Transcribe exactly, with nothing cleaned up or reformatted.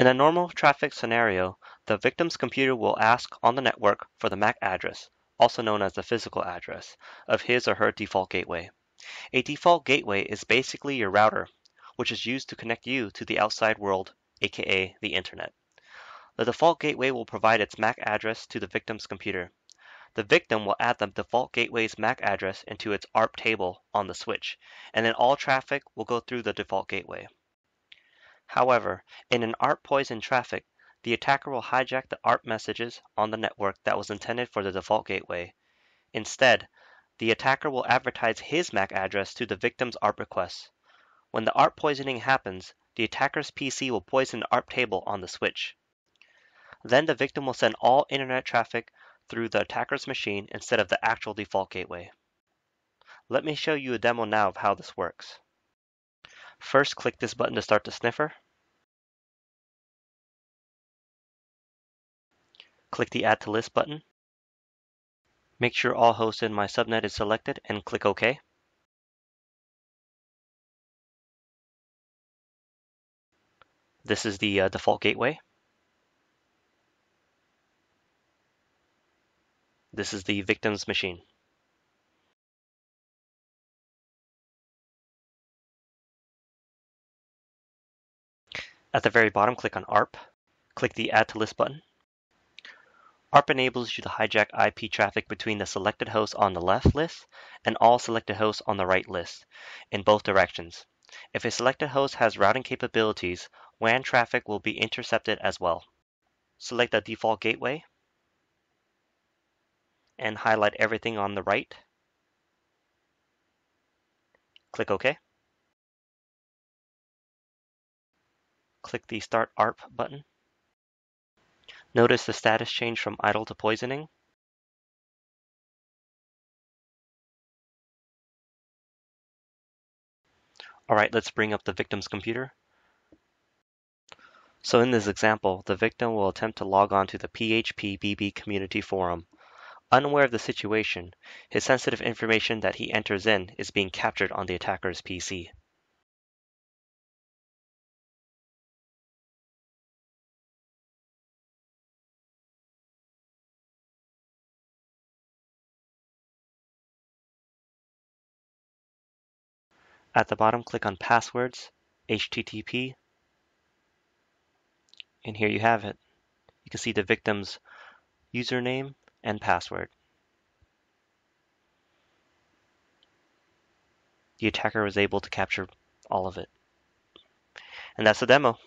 In a normal traffic scenario, the victim's computer will ask on the network for the M A C address, also known as the physical address, of his or her default gateway. A default gateway is basically your router, which is used to connect you to the outside world, aka the internet. The default gateway will provide its M A C address to the victim's computer. The victim will add the default gateway's M A C address into its A R P table on the switch, and then all traffic will go through the default gateway. However, in an A R P poison traffic, the attacker will hijack the A R P messages on the network that was intended for the default gateway. Instead, the attacker will advertise his M A C address to the victim's A R P request. When the A R P poisoning happens, the attacker's P C will poison the A R P table on the switch. Then the victim will send all internet traffic through the attacker's machine instead of the actual default gateway. Let me show you a demo now of how this works. First, click this button to start the sniffer. Click the Add to List button. Make sure all hosts in my subnet is selected and click OK. This is the uh, default gateway. This is the victim's machine. At the very bottom, click on A R P. Click the Add to List button. A R P enables you to hijack I P traffic between the selected hosts on the left list and all selected hosts on the right list in both directions. If a selected host has routing capabilities, W A N traffic will be intercepted as well. Select the default gateway and highlight everything on the right. Click OK. Click the Start A R P button. Notice the status change from idle to poisoning. Alright, let's bring up the victim's computer. So in this example, the victim will attempt to log on to the P H P B B community forum. Unaware of the situation, his sensitive information that he enters in is being captured on the attacker's P C. At the bottom, click on Passwords, H T T P, and here you have it. You can see the victim's username and password. The attacker was able to capture all of it. And that's the demo.